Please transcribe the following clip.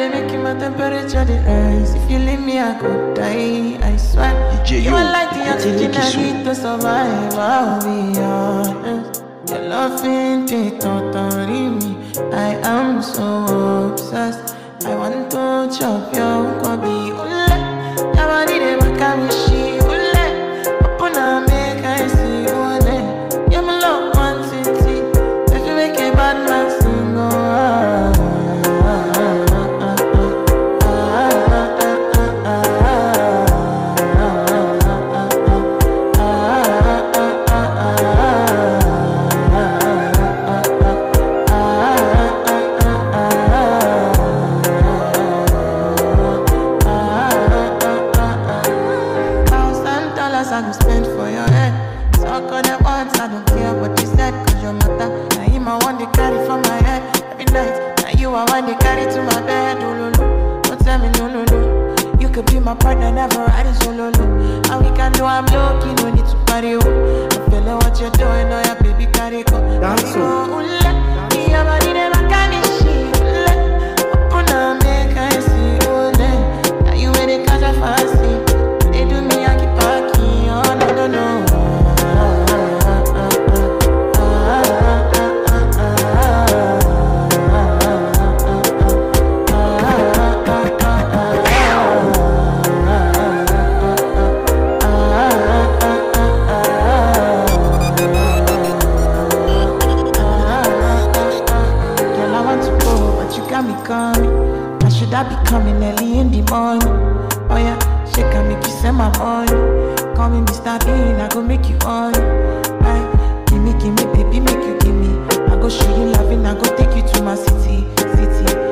they making my temperature rise. If you leave me, I could die, I swear. You are like the oxygen I need to survive. I'll be honest, your love ain't totally me. I am so obsessed. I want to chop your kwabi. Ule, your body they make a wishy. Ule, open up, make I see one. You're my love, one city. If you make a bad man sing, go out. Give me, baby, make you give me. I go show you loving, I go take you to my city, city.